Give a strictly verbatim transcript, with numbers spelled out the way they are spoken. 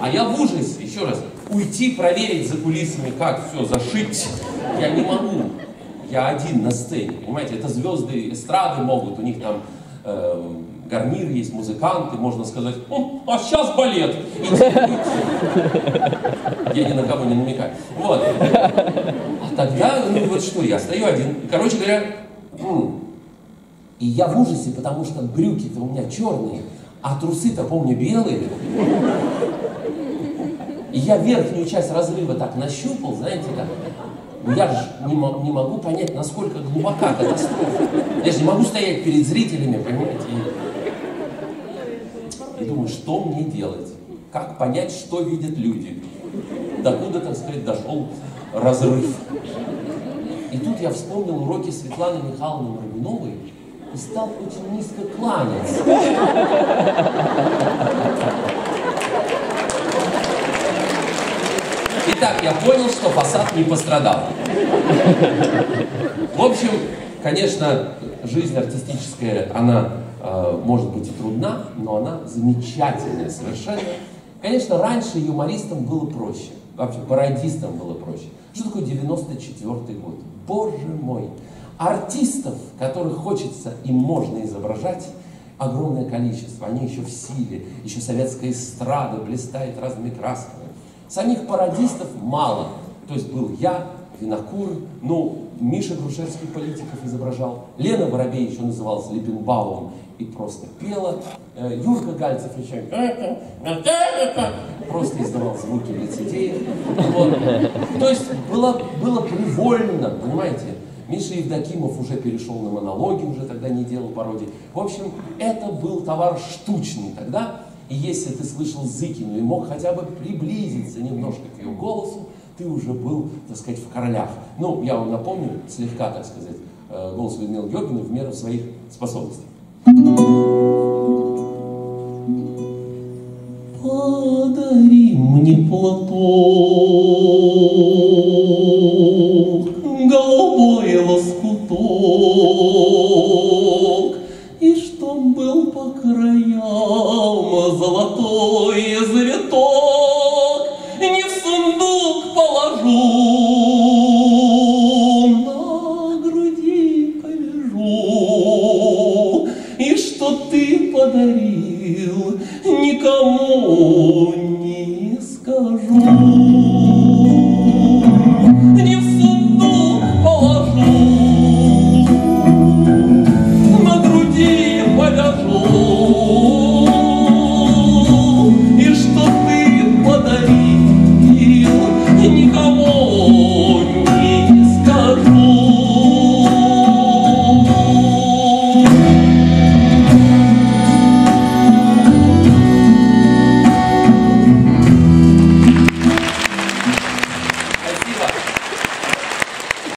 А я в ужасе, еще раз, уйти проверить за кулисами, как все зашить, я не могу. Я один на сцене, понимаете, это звезды эстрады могут, у них там э, гарнир есть, музыканты, можно сказать, а сейчас балет. Я ни на кого не намекаю. Вот. А тогда, ну вот что, я стою один. Короче говоря, и я в ужасе, потому что брюки-то у меня черные, а трусы-то, помню, белые. И я верхнюю часть разрыва так нащупал, знаете, как... Я же не, не могу понять, насколько глубока катастрофа. Я же не могу стоять перед зрителями, понимаете, и, и думаю, что мне делать? Как понять, что видят люди? Докуда, так сказать, дошел разрыв? И тут я вспомнил уроки Светланы Михайловны Кругновой и стал очень низко кланяться. Итак, я понял, что фасад не пострадал. В общем, конечно, жизнь артистическая, она э, может быть и трудна, но она замечательная совершенно. Конечно, раньше юмористам было проще, вообще пародистам было проще. Что такое девяносто четвёртый год? Боже мой! Артистов, которых хочется и можно изображать, огромное количество. Они еще в силе, еще советская эстрада блистает разными красками. Самих пародистов мало. То есть был я, Винокур, ну, Миша Грушевский политиков изображал, Лена Воробей еще называлась Лебенбаум и просто пела, Юрка Гальцев еще просто издавал звуки лицедеев. Вот. То есть было, было привольно, понимаете? Миша Евдокимов уже перешел на монологи, уже тогда не делал пародий. В общем, это был товар штучный тогда. И если ты слышал Зыкину и мог хотя бы приблизиться немножко к ее голосу, ты уже был, так сказать, в королях. Ну, я вам напомню, слегка, так сказать, голос Людмилы Георгиевны в меру своих способностей. Подари мне платок, голубой лоскуток, и чтоб был по краям золотой язык.